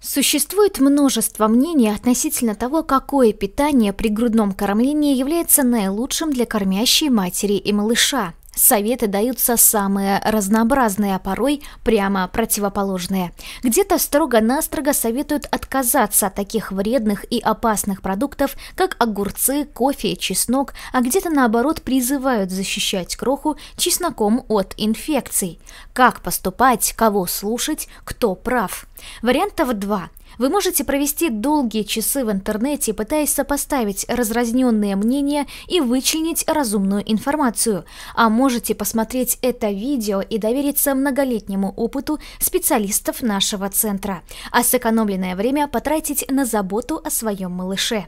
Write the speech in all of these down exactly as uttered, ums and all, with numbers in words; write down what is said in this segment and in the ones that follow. Существует множество мнений относительно того, какое питание при грудном кормлении является наилучшим для кормящей матери и малыша. Советы даются самые разнообразные, а порой прямо противоположные. Где-то строго-настрого советуют отказаться от таких вредных и опасных продуктов, как огурцы, кофе, чеснок, а где-то наоборот призывают защищать кроху чесноком от инфекций. Как поступать, кого слушать, кто прав? Вариантов два. Вы можете провести долгие часы в интернете, пытаясь сопоставить разрозненные мнения и вычленить разумную информацию, а можете посмотреть это видео и довериться многолетнему опыту специалистов нашего центра, а сэкономленное время потратить на заботу о своем малыше.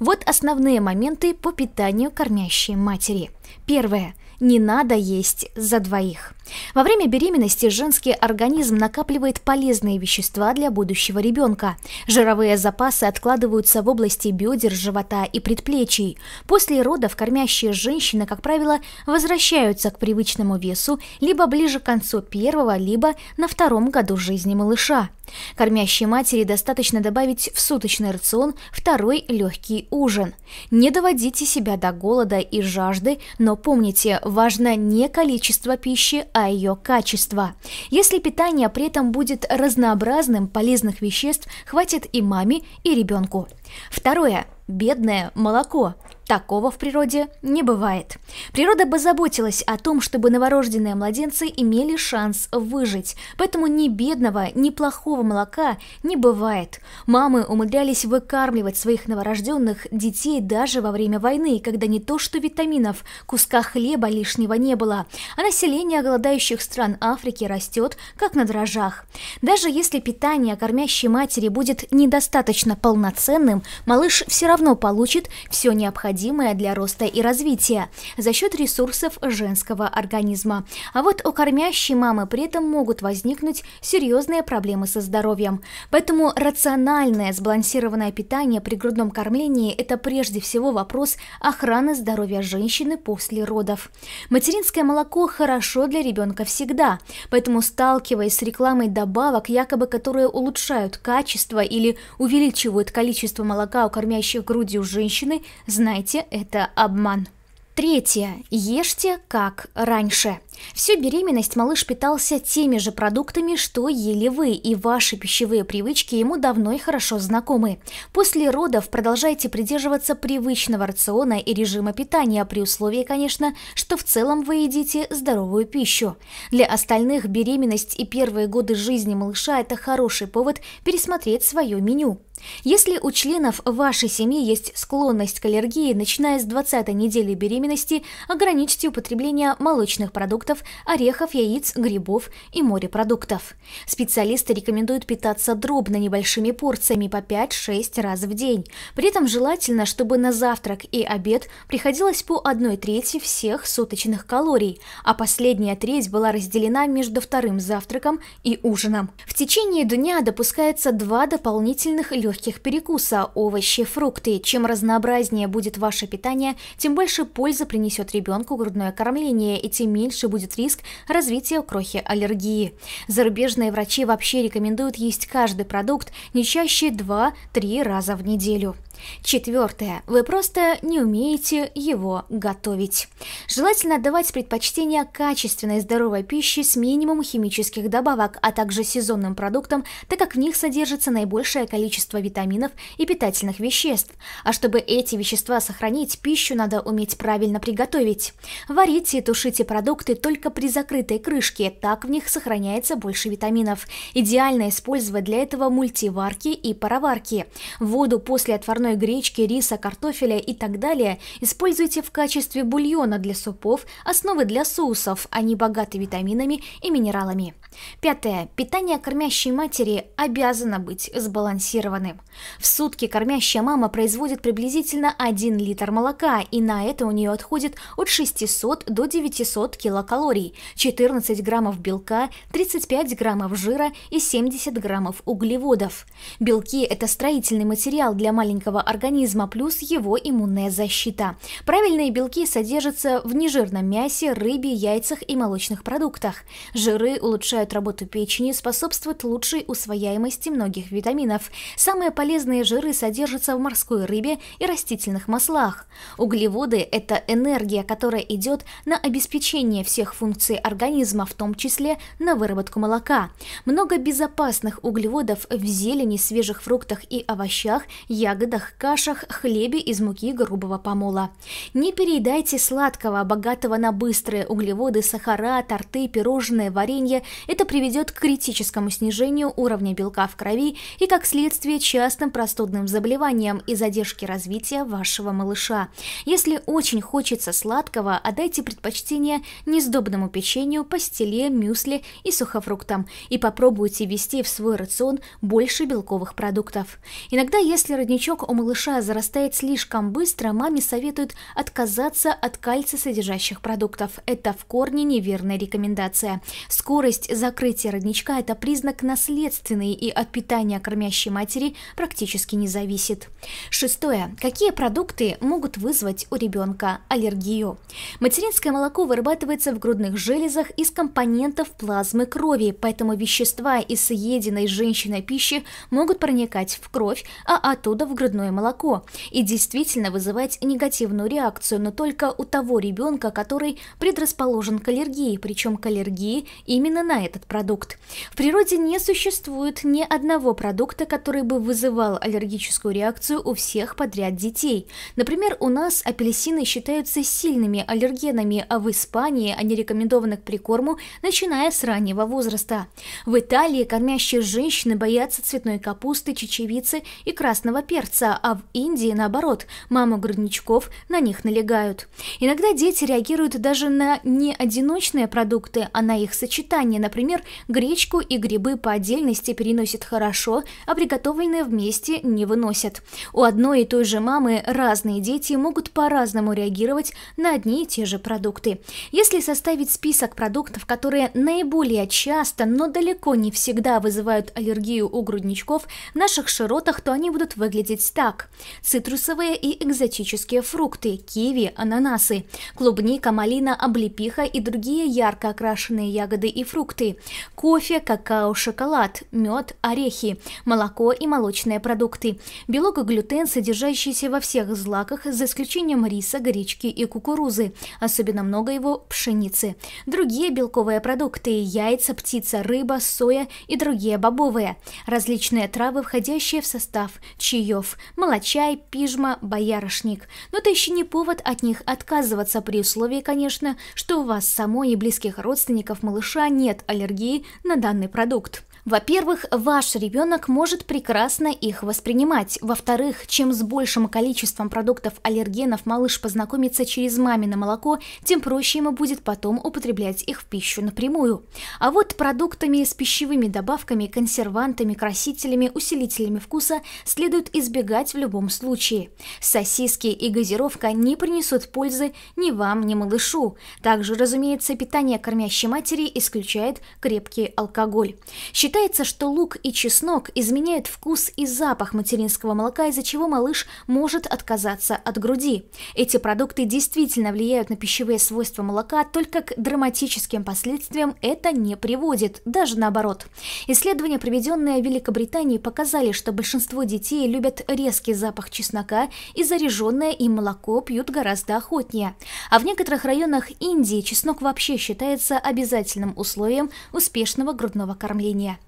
Вот основные моменты по питанию кормящей матери. Первое. Не надо есть за двоих. Во время беременности женский организм накапливает полезные вещества для будущего ребенка. Жировые запасы откладываются в области бедер, живота и предплечий. После родов кормящие женщины, как правило, возвращаются к привычному весу либо ближе к концу первого, либо на втором году жизни малыша. Кормящей матери достаточно добавить в суточный рацион второй легкий ужин. Не доводите себя до голода и жажды, но помните, важно не количество пищи, а ее качество. Если питание при этом будет разнообразным, полезных веществ хватит и маме, и ребенку. Второе. Бедное молоко. Такого в природе не бывает. Природа бы заботилась о том, чтобы новорожденные младенцы имели шанс выжить, поэтому ни бедного, ни плохого молока не бывает. Мамы умудрялись выкармливать своих новорожденных детей даже во время войны, когда не то что витаминов, куска хлеба лишнего не было, а население голодающих стран Африки растет, как на дрожжах. Даже если питание кормящей матери будет недостаточно полноценным, малыш все равно получит все необходимое для роста и развития за счет ресурсов женского организма. А вот у кормящей мамы при этом могут возникнуть серьезные проблемы со здоровьем. Поэтому рациональное сбалансированное питание при грудном кормлении – это прежде всего вопрос охраны здоровья женщины после родов. Материнское молоко хорошо для ребенка всегда, поэтому, сталкиваясь с рекламой добавок, якобы которые улучшают качество или увеличивают количество молока у кормящих грудью женщины, знайте, это обман. Третье. Ешьте как раньше. Всю беременность малыш питался теми же продуктами, что ели вы, и ваши пищевые привычки ему давно и хорошо знакомы. После родов продолжайте придерживаться привычного рациона и режима питания, при условии, конечно, что в целом вы едите здоровую пищу. Для остальных беременность и первые годы жизни малыша – это хороший повод пересмотреть свое меню. Если у членов вашей семьи есть склонность к аллергии, начиная с двадцатой недели беременности, ограничьте употребление молочных продуктов, орехов, яиц, грибов и морепродуктов. Специалисты рекомендуют питаться дробно, небольшими порциями по пять-шесть раз в день. При этом желательно, чтобы на завтрак и обед приходилось по одной трети всех суточных калорий, а последняя треть была разделена между вторым завтраком и ужином. В течение дня допускается два дополнительных легких легких перекуса – овощи, фрукты. Чем разнообразнее будет ваше питание, тем больше пользы принесет ребенку грудное кормление, и тем меньше будет риск развития крохи аллергии. Зарубежные врачи вообще рекомендуют есть каждый продукт не чаще два-три раза в неделю. Четвертое. Вы просто не умеете его готовить. Желательно отдавать предпочтение качественной здоровой пищи с минимумом химических добавок, а также сезонным продуктам, так как в них содержится наибольшее количество витаминов и питательных веществ. А чтобы эти вещества сохранить, пищу надо уметь правильно приготовить. Варите и тушите продукты только при закрытой крышке, так в них сохраняется больше витаминов. Идеально использовать для этого мультиварки и пароварки. Воду после отварной гречки, риса, картофеля и так далее используйте в качестве бульона для супов, основы для соусов, они богаты витаминами и минералами. Пятое. Питание кормящей матери обязано быть сбалансированным. В сутки кормящая мама производит приблизительно один литр молока, и на это у нее отходит от шестисот до девятисот килокалорий, четырнадцать граммов белка, тридцать пять граммов жира и семьдесят граммов углеводов. Белки – это строительный материал для маленького человеческого организма плюс его иммунная защита. Правильные белки содержатся в нежирном мясе, рыбе, яйцах и молочных продуктах. Жиры улучшают работу печени, способствуют лучшей усвояемости многих витаминов. Самые полезные жиры содержатся в морской рыбе и растительных маслах. Углеводы – это энергия, которая идет на обеспечение всех функций организма, в том числе на выработку молока. Много безопасных углеводов в зелени, свежих фруктах и овощах, ягодах, кашах, хлебе из муки грубого помола. Не переедайте сладкого, богатого на быстрые углеводы, сахара, торты, пирожные, варенье. Это приведет к критическому снижению уровня белка в крови и, как следствие, частым простудным заболеваниям и задержке развития вашего малыша. Если очень хочется сладкого, отдайте предпочтение нездобному печенью, пастиле, мюсли и сухофруктам и попробуйте ввести в свой рацион больше белковых продуктов. Иногда, если родничок у малыша зарастает слишком быстро, маме советуют отказаться от кальций-содержащих продуктов. Это в корне неверная рекомендация. Скорость закрытия родничка – это признак наследственный и от питания кормящей матери практически не зависит. Шестое. Какие продукты могут вызвать у ребенка аллергию? Материнское молоко вырабатывается в грудных железах из компонентов плазмы крови, поэтому вещества из съеденной женщиной пищи могут проникать в кровь, а оттуда в грудное молоко и действительно вызывать негативную реакцию, но только у того ребенка, который предрасположен к аллергии, причем к аллергии именно на этот продукт. В природе не существует ни одного продукта, который бы вызывал аллергическую реакцию у всех подряд детей. Например, у нас апельсины считаются сильными аллергенами, а в Испании они рекомендованы к прикорму, начиная с раннего возраста. В Италии кормящие женщины боятся цветной капусты, чечевицы и красного перца, а в Индии, наоборот, мамы грудничков на них налегают. Иногда дети реагируют даже на не одиночные продукты, а на их сочетание. Например, гречку и грибы по отдельности переносят хорошо, а приготовленные вместе не выносят. У одной и той же мамы разные дети могут по-разному реагировать на одни и те же продукты. Если составить список продуктов, которые наиболее часто, но далеко не всегда вызывают аллергию у грудничков в наших широтах, то они будут выглядеть так. Цитрусовые и экзотические фрукты – киви, ананасы, клубника, малина, облепиха и другие ярко окрашенные ягоды и фрукты, кофе, какао, шоколад, мед, орехи, молоко и молочные продукты, белок и глютен, содержащиеся во всех злаках, за исключением риса, гречки и кукурузы, особенно много его пшеницы, другие белковые продукты – яйца, птица, рыба, соя и другие бобовые, различные травы, входящие в состав чаев, молочай, пижма, боярышник. Но это еще не повод от них отказываться, при условии, конечно, что у вас самой и близких родственников малыша нет аллергии на данный продукт. Во-первых, ваш ребенок может прекрасно их воспринимать. Во-вторых, чем с большим количеством продуктов аллергенов малыш познакомится через мамино молоко, тем проще ему будет потом употреблять их в пищу напрямую. А вот продуктами с пищевыми добавками, консервантами, красителями, усилителями вкуса следует избегать в любом случае. Сосиски и газировка не принесут пользы ни вам, ни малышу. Также, разумеется, питание кормящей матери исключает крепкий алкоголь. Считается, что лук и чеснок изменяют вкус и запах материнского молока, из-за чего малыш может отказаться от груди. Эти продукты действительно влияют на пищевые свойства молока, только к драматическим последствиям это не приводит, даже наоборот. Исследования, проведенные в Великобритании, показали, что большинство детей любят резкий запах чеснока и заряженное им молоко пьют гораздо охотнее. А в некоторых районах Индии чеснок вообще считается обязательным условием успешного грудного кормления.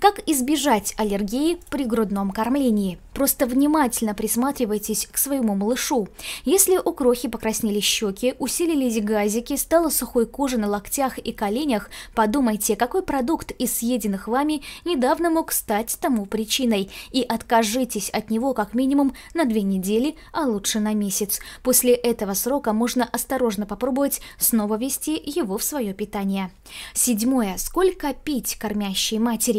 Как избежать аллергии при грудном кормлении? Просто внимательно присматривайтесь к своему малышу. Если у крохи покраснели щеки, усилились газики, стала сухой кожа на локтях и коленях, подумайте, какой продукт из съеденных вами недавно мог стать тому причиной, и откажитесь от него как минимум на две недели, а лучше на месяц. После этого срока можно осторожно попробовать снова ввести его в свое питание. Седьмое. Сколько пить кормящей матери?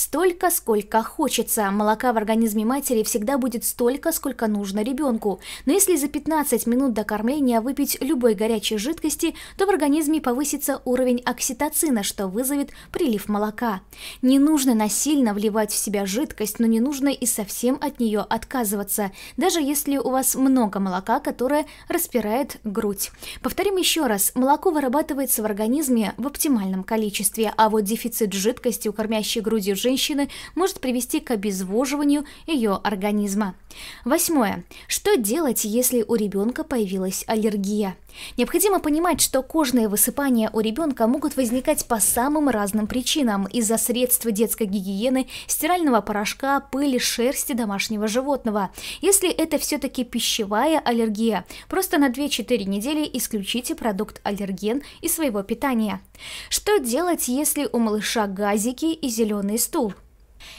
столько, сколько хочется. Молока в организме матери всегда будет столько, сколько нужно ребенку. Но если за пятнадцать минут до кормления выпить любой горячей жидкости, то в организме повысится уровень окситоцина, что вызовет прилив молока. Не нужно насильно вливать в себя жидкость, но не нужно и совсем от нее отказываться, даже если у вас много молока, которое распирает грудь. Повторим еще раз, молоко вырабатывается в организме в оптимальном количестве, а вот дефицит жидкости у кормящей грудью женщины может привести к обезвоживанию ее организма. Восьмое. Что делать, если у ребенка появилась аллергия? Необходимо понимать, что кожные высыпания у ребенка могут возникать по самым разным причинам – из-за средств детской гигиены, стирального порошка, пыли, шерсти домашнего животного. Если это все-таки пищевая аллергия, просто на две-четыре недели исключите продукт-аллерген из своего питания. Что делать, если у малыша газики и зеленый стул?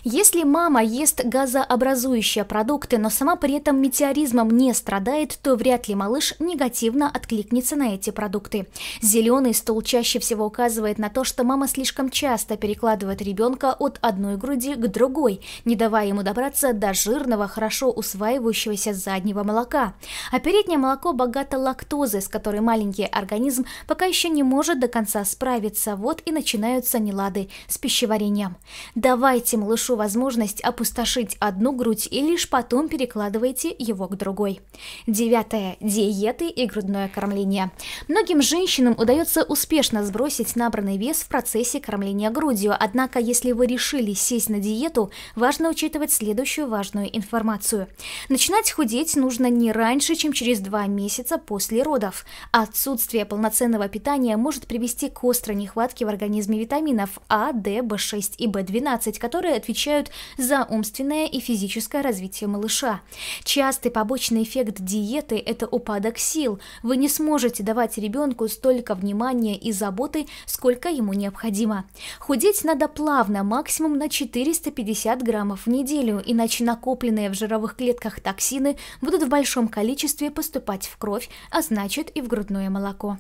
Если мама ест газообразующие продукты, но сама при этом метеоризмом не страдает, то вряд ли малыш негативно откликнется на эти продукты. Зеленый стул чаще всего указывает на то, что мама слишком часто перекладывает ребенка от одной груди к другой, не давая ему добраться до жирного, хорошо усваивающегося заднего молока. А переднее молоко богато лактозой, с которой маленький организм пока еще не может до конца справиться. Вот и начинаются нелады с пищеварением. Давайте малышу Малышу возможность опустошить одну грудь и лишь потом перекладывайте его к другой. Девятое. Диеты и грудное кормление. Многим женщинам удается успешно сбросить набранный вес в процессе кормления грудью, однако если вы решили сесть на диету, важно учитывать следующую важную информацию. Начинать худеть нужно не раньше, чем через два месяца после родов. Отсутствие полноценного питания может привести к острой нехватке в организме витаминов А, Д, В шесть и В двенадцать, которые отвечают за умственное и физическое развитие малыша. Частый побочный эффект диеты – это упадок сил. Вы не сможете давать ребенку столько внимания и заботы, сколько ему необходимо. Худеть надо плавно, максимум на четыреста пятьдесят граммов в неделю, иначе накопленные в жировых клетках токсины будут в большом количестве поступать в кровь, а значит и в грудное молоко.